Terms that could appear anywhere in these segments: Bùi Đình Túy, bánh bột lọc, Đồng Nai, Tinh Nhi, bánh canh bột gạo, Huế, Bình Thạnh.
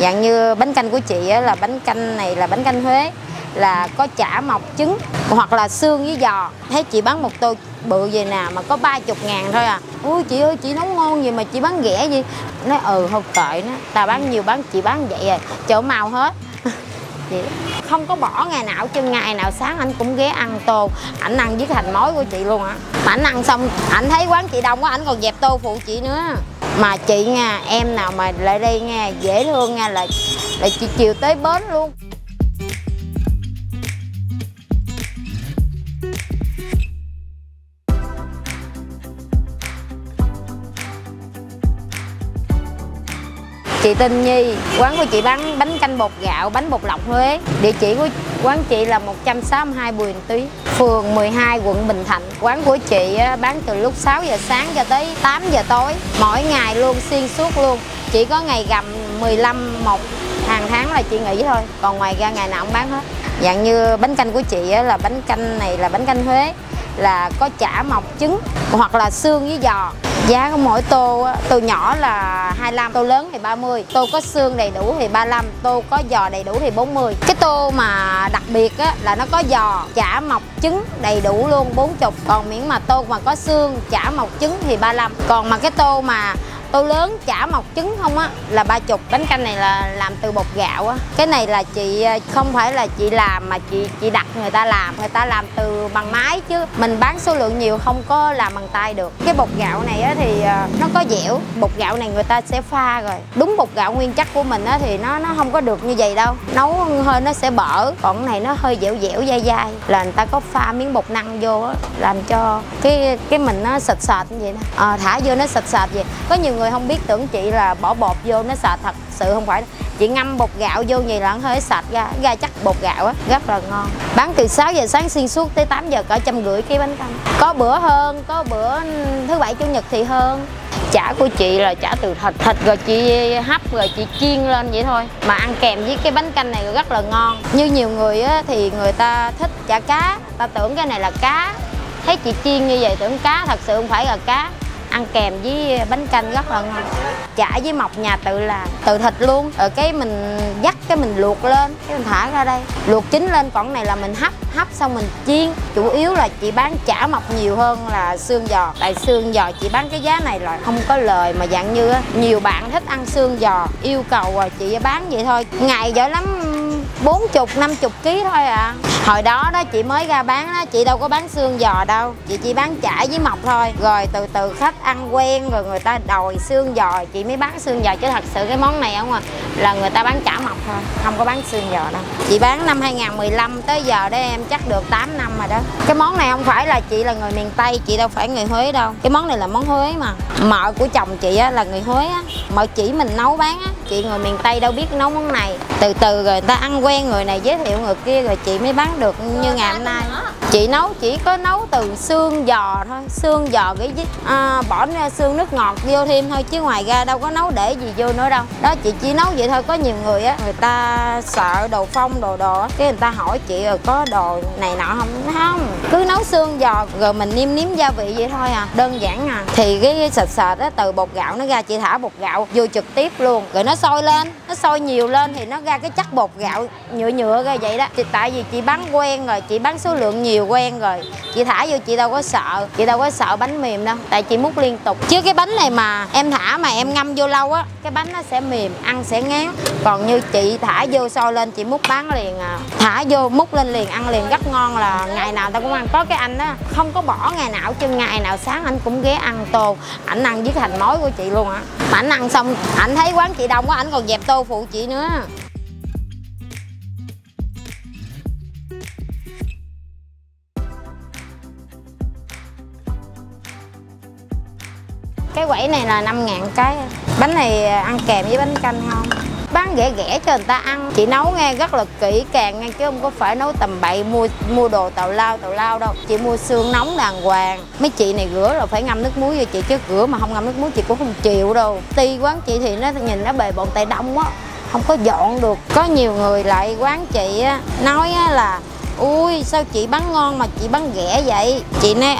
Dạng như bánh canh của chị là bánh canh này là bánh canh Huế, là có chả mọc trứng hoặc là xương với giò. Thấy chị bán một tô bự vậy nè mà có 30.000 thôi à. Ui chị ơi, chị nấu ngon gì mà chị bán rẻ vậy? Nói ừ không tệ nó, ta bán nhiều bán chị bán vậy rồi, chỗ màu hết. Vậy đó. Không có bỏ ngày nào chứ, ngày nào sáng anh cũng ghé ăn tô, ảnh ăn với hành mối của chị luôn á. Mà ảnh ăn xong, ảnh thấy quán chị đông quá, ảnh còn dẹp tô phụ chị nữa. Mà chị nha, em nào mà lại đây nha, dễ thương nha, là chị chiều tới bến luôn. Chị Tinh Nhi, quán của chị bán bánh canh bột gạo, bánh bột lọc Huế. Địa chỉ của quán chị là 162 Bùi Đình Túy, phường 12, quận Bình Thạnh. Quán của chị bán từ lúc 6 giờ sáng cho tới 8 giờ tối. Mỗi ngày luôn, xuyên suốt luôn. Chỉ có ngày gầm 15 một hàng tháng là chị nghỉ thôi. Còn ngoài ra ngày nào cũng bán hết. Dạng như bánh canh của chị là bánh canh này là bánh canh Huế, là có chả mọc trứng hoặc là xương với giò. Giá của mỗi tô, tô nhỏ là 25, tô lớn thì 30, tô có xương đầy đủ thì 35, tô có giò đầy đủ thì 40. Cái tô mà đặc biệt á, là nó có giò, chả mọc trứng đầy đủ luôn 40. Còn miễn mà tô mà có xương, chả mọc trứng thì 35. Còn mà cái tô mà tô lớn chả mọc trứng không á là 30. Bánh canh này là làm từ bột gạo á. Cái này là chị không phải là chị làm mà chị đặt người ta làm. Người ta làm từ bằng máy chứ mình bán số lượng nhiều không có làm bằng tay được. Cái bột gạo này á thì nó có dẻo. Bột gạo này người ta sẽ pha rồi. Đúng bột gạo nguyên chất của mình á thì nó không có được như vậy đâu. Nấu hơi nó sẽ bở. Còn cái này nó hơi dẻo dẻo dai dai. Là người ta có pha miếng bột năng vô á, làm cho cái mình nó sệt sệt như vậy nè. Thả vô nó sệt sệt vậy. Có nhiều người không biết tưởng chị là bỏ bột vô nó sệt, thật sự không phải. Chị ngâm bột gạo vô vậy là hơi sệt ra chắc bột gạo á, rất là ngon. Bán từ 6 giờ sáng xuyên suốt tới 8 giờ cỡ 150 cái bánh canh. Có bữa hơn, có bữa thứ bảy chủ nhật thì hơn. Chả của chị là chả từ thịt rồi chị hấp rồi chị chiên lên vậy thôi. Mà ăn kèm với cái bánh canh này rất là ngon. Như nhiều người á, thì người ta thích chả cá, ta tưởng cái này là cá. Thấy chị chiên như vậy tưởng cá, thật sự không phải là cá. Ăn kèm với bánh canh rất là ngon. Chả với mọc nhà tự làm, tự thịt luôn. Rồi cái mình dắt, cái mình luộc lên, cái mình thả ra đây, luộc chín lên. Còn này là mình hấp xong mình chiên. Chủ yếu là chị bán chả mọc nhiều hơn là xương giò. Tại xương giò chị bán cái giá này là không có lời. Mà dạng như nhiều bạn thích ăn xương giò, yêu cầu chị bán vậy thôi. Ngày giỏi lắm 40-50 kg thôi à. Hồi đó chị mới ra bán đó, chị đâu có bán xương giò đâu. Chị chỉ bán chả với mọc thôi. Rồi từ từ khách ăn quen rồi người ta đòi xương giò, chị mới bán xương giò. Chứ thật sự cái món này không à, là người ta bán chả mọc thôi, không có bán xương giò đâu. Chị bán năm 2015 tới giờ đó em chắc được 8 năm rồi đó. Cái món này không phải là chị là người miền Tây, chị đâu phải người Huế đâu. Cái món này là món Huế mà. Mợ của chồng chị á, là người Huế á, mợ chỉ mình nấu bán á. Chị người miền Tây đâu biết nấu món này. Từ từ rồi người ta ăn quen, người này giới thiệu người kia rồi chị mới bán được như ngày hôm nay. Chị nấu chỉ có nấu từ xương giò thôi. Xương giò cái bỏ xương nước ngọt vô thêm thôi. Chứ ngoài ra đâu có nấu để gì vô nữa đâu. Đó chị chỉ nấu vậy thôi. Có nhiều người á, người ta sợ đồ phong đồ đồ á, cái người ta hỏi chị rồi có đồ này nọ không. Không, cứ nấu xương giò rồi mình nêm nếm gia vị vậy thôi à. Đơn giản à. Thì cái sệt sệt á, từ bột gạo nó ra, chị thả bột gạo vô trực tiếp luôn. Rồi nó sôi lên, nó sôi nhiều lên thì nó ra cái chất bột gạo nhựa nhựa ra vậy đó. Tại vì chị bán quen rồi, chị bán số lượng nhiều quen rồi, chị thả vô chị đâu có sợ. Chị đâu có sợ bánh mềm đâu, tại chị múc liên tục. Chứ cái bánh này mà em thả mà em ngâm vô lâu á, cái bánh nó sẽ mềm, ăn sẽ ngán. Còn như chị thả vô sôi lên chị múc bán liền à. Thả vô múc lên liền, ăn liền rất ngon, là ngày nào ta cũng ăn. Có cái anh đó không có bỏ ngày nào chứ, ngày nào sáng anh cũng ghé ăn tô, ảnh ăn với hành mối của chị luôn á. Mà ảnh ăn xong ảnh thấy quán chị đông quá, ảnh còn dẹp tô phụ chị nữa. Cái quẩy này là 5.000 cái. Bánh này ăn kèm với bánh canh không? Bán rẻ rẻ cho người ta ăn. Chị nấu nghe rất là kỹ càng nghe, chứ không có phải nấu tầm bậy mua đồ tào lao đâu. Chị mua xương nóng đàng hoàng. Mấy chị này rửa là phải ngâm nước muối cho chị, chứ rửa mà không ngâm nước muối chị cũng không chịu đâu. Tuy quán chị thì nó nhìn nó bề bộn tại đông quá, không có dọn được. Có nhiều người lại quán chị nói là Ui sao chị bán ngon mà chị bán rẻ vậy? Chị nói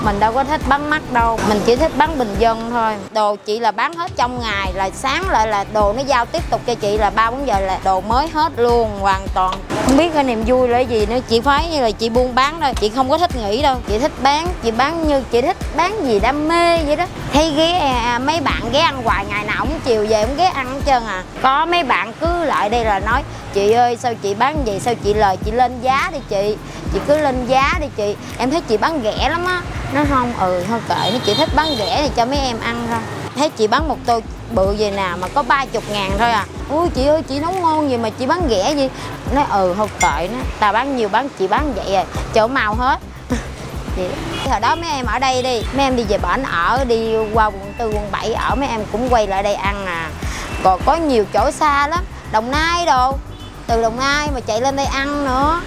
mình đâu có thích bán mắc đâu, mình chỉ thích bán bình dân thôi. Đồ chị là bán hết trong ngày, là sáng lại là đồ nó giao tiếp tục cho chị, là 3-4 giờ là đồ mới hết luôn, hoàn toàn. Không biết cái niềm vui là gì nữa, chị phải như là chị buôn bán thôi, chị không có thích nghỉ đâu. Chị thích bán, chị bán như chị thích bán gì đam mê vậy đó. Thấy ghé mấy bạn ghé ăn hoài, ngày nào cũng chiều về cũng ghé ăn hết trơn à. Có mấy bạn cứ lại đây là nói chị ơi sao chị bán gì, sao chị lời, chị lên giá đi chị, chị cứ lên giá đi chị, em thấy chị bán rẻ lắm á. Nó không, thôi kệ, nó chị thích bán rẻ thì cho mấy em ăn thôi. Thấy chị bán một tô bự về nào mà có 30.000 thôi à. Ui chị ơi chị nấu ngon gì mà chị bán rẻ gì. Nói thôi kệ nó, ta bán nhiều bán chị bán vậy rồi, chỗ màu hết. Vậy đó. Hồi đó mấy em ở đây đi, mấy em đi về bển ở, đi qua quận 4, quận 7 ở, mấy em cũng quay lại đây ăn à. Còn có nhiều chỗ xa lắm, Đồng Nai đồ, từ Đồng Nai mà chạy lên đây ăn nữa.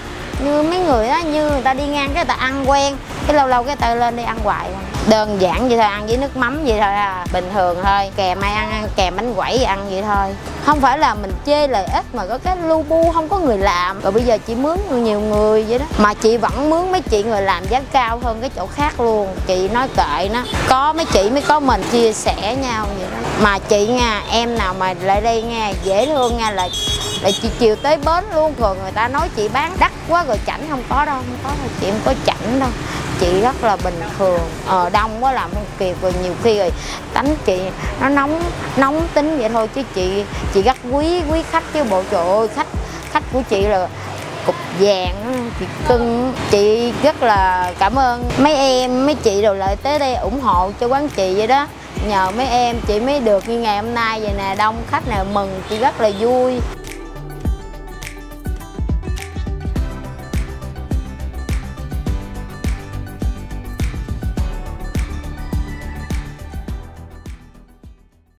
Như mấy người đó, như người ta đi ngang cái người ta ăn quen, cái lâu lâu cái người ta lên đây ăn hoài. Đơn giản vậy thôi, ăn với nước mắm vậy thôi à, bình thường thôi. Kèm ai ăn kèm bánh quẩy ăn vậy thôi. Không phải là mình chê lợi ích mà có cái lu bu không có người làm. Rồi bây giờ chị mướn nhiều người vậy đó. Mà chị vẫn mướn mấy chị người làm giá cao hơn cái chỗ khác luôn. Chị nói kệ nó, có mấy chị mới có mình chia sẻ nhau vậy đó. Mà chị nha, em nào mà lại đây nha, dễ thương nha là chị chiều tới bến luôn. Rồi người ta nói chị bán đắt quá rồi chảnh, không có đâu, không có đâu, chị không có chảnh đâu. Chị rất là bình thường, đông quá làm không kịp, rồi nhiều khi rồi tánh chị nó nóng tính vậy thôi, chứ chị rất quý khách chứ bộ. Trời ơi, khách của chị là cục vàng, chị cưng. Chị rất là cảm ơn mấy em, mấy chị đồ lại tới đây ủng hộ cho quán chị vậy đó. Nhờ mấy em chị mới được như ngày hôm nay vậy nè, đông khách nè, mừng chị rất là vui.